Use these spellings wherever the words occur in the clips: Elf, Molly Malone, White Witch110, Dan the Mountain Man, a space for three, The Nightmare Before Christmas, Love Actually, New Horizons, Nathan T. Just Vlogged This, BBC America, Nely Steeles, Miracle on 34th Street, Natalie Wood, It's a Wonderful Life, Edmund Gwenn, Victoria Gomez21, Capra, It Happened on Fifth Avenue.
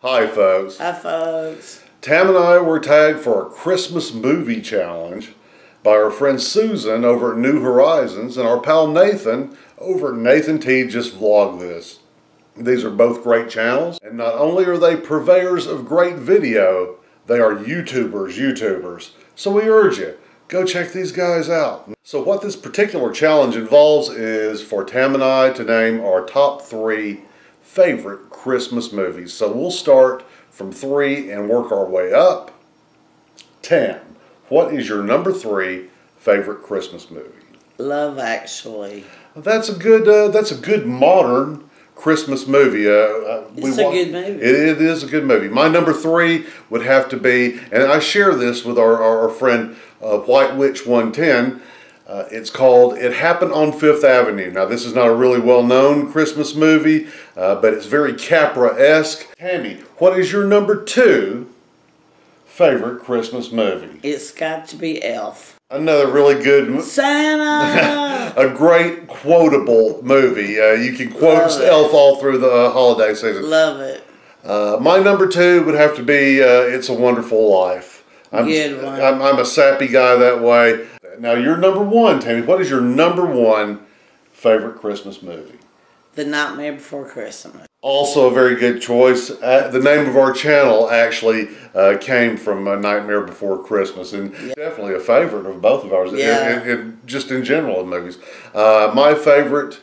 Hi folks. Hi folks. Tam and I were tagged for a Christmas movie challenge by our friend Susan over at New Horizons and our pal Nathan over at Nathan T. Just Vlogged This. These are both great channels, and not only are they purveyors of great video, they are YouTubers. So we urge you, go check these guys out. So what this particular challenge involves is for Tam and I to name our top three favorite Christmas movies. So we'll start from three and work our way up. Tam, what is your number three favorite Christmas movie? Love Actually. That's a good modern Christmas movie. It's a good movie. It is a good movie. My number three would have to be, and I share this with our friend White Witch110, it's called It Happened on Fifth Avenue. Now this is not a really well-known Christmas movie, but it's very Capra-esque. Tammy, what is your number two favorite Christmas movie? It's got to be Elf. Another really good Santa! A great quotable movie. You can quote Elf all through the holiday season. Love it. My number two would have to be It's a Wonderful Life. I'm a sappy guy that way. Now your number one, Tammy. What is your number one favorite Christmas movie? The Nightmare Before Christmas. Also a very good choice. The name of our channel actually came from Nightmare Before Christmas, and definitely a favorite of both of ours, and just in general in movies. My favorite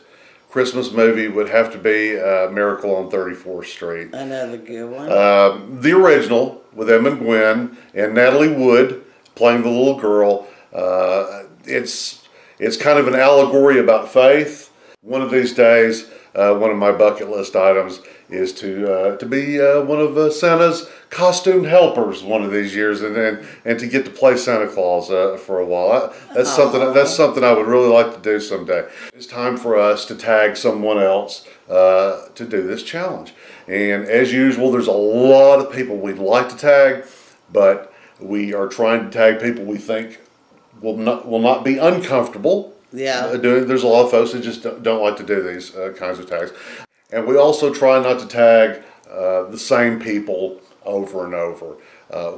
Christmas movie would have to be Miracle on 34th Street. Another good one. The original with Edmund Gwenn and Natalie Wood playing the little girl. It's kind of an allegory about faith. One of these days, one of my bucket list items is to be one of Santa's costumed helpers one of these years, and to get to play Santa Claus for a while. That's something I would really like to do someday. It's time for us to tag someone else to do this challenge. And as usual, there's a lot of people we'd like to tag, but we are trying to tag people we think will not be uncomfortable. Yeah, there's a lot of folks that just don't like to do these kinds of tags. And we also try not to tag the same people over and over.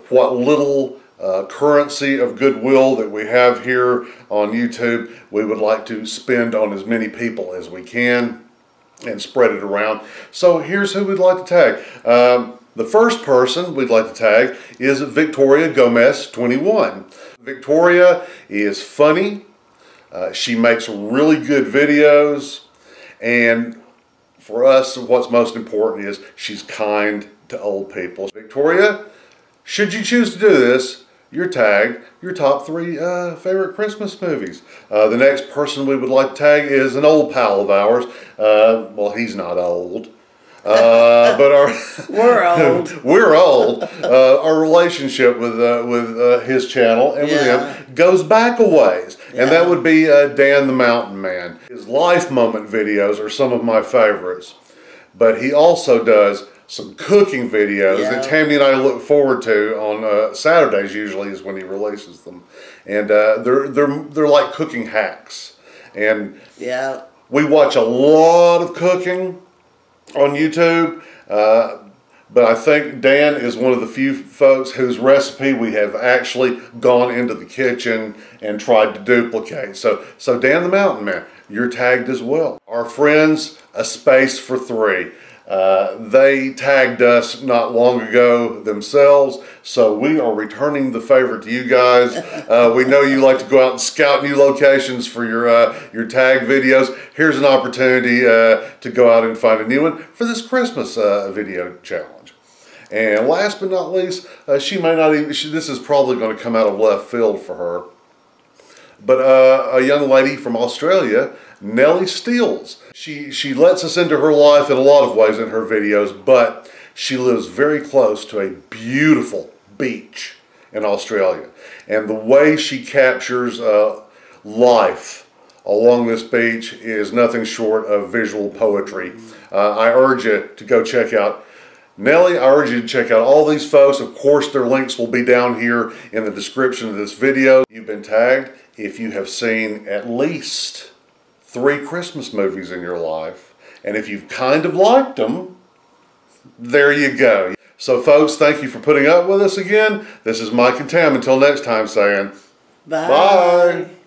What little currency of goodwill that we have here on YouTube, we would like to spend on as many people as we can and spread it around. So here's who we'd like to tag. The first person we'd like to tag is Victoria Gomez21. Victoria is funny. She makes really good videos, and for us, what's most important is she's kind to old people. Victoria, should you choose to do this, you're tagged your top three favorite Christmas movies. The next person we would like to tag is an old pal of ours. Well, he's not old. But we're old. Our relationship with his channel and with him goes back a ways, and that would be Dan the Mountain Man. His life moment videos are some of my favorites, but he also does some cooking videos that Tammy and I look forward to on Saturdays. Usually is when he releases them, and they're like cooking hacks, and we watch a lot of cooking on YouTube, but I think Dan is one of the few folks whose recipe we have actually gone into the kitchen and tried to duplicate. So Dan the Mountain Man, you're tagged as well. Our friends, A Space for Three, they tagged us not long ago themselves, so we are returning the favor to you guys. We know you like to go out and scout new locations for your tag videos. Here's an opportunity to go out and find a new one for this Christmas video challenge. And last but not least, this is probably going to come out of left field for her, but a young lady from Australia, Nely Steeles. She lets us into her life in a lot of ways in her videos, but she lives very close to a beautiful beach in Australia. And the way she captures life along this beach is nothing short of visual poetry. I urge you to go check out Nely, I urge you to check out all these folks. Of course, their links will be down here in the description of this video. You've been tagged if you have seen at least three Christmas movies in your life. And if you've kind of liked them, there you go. So folks, thank you for putting up with us again. This is Mike and Tam. Until next time, saying bye. Bye.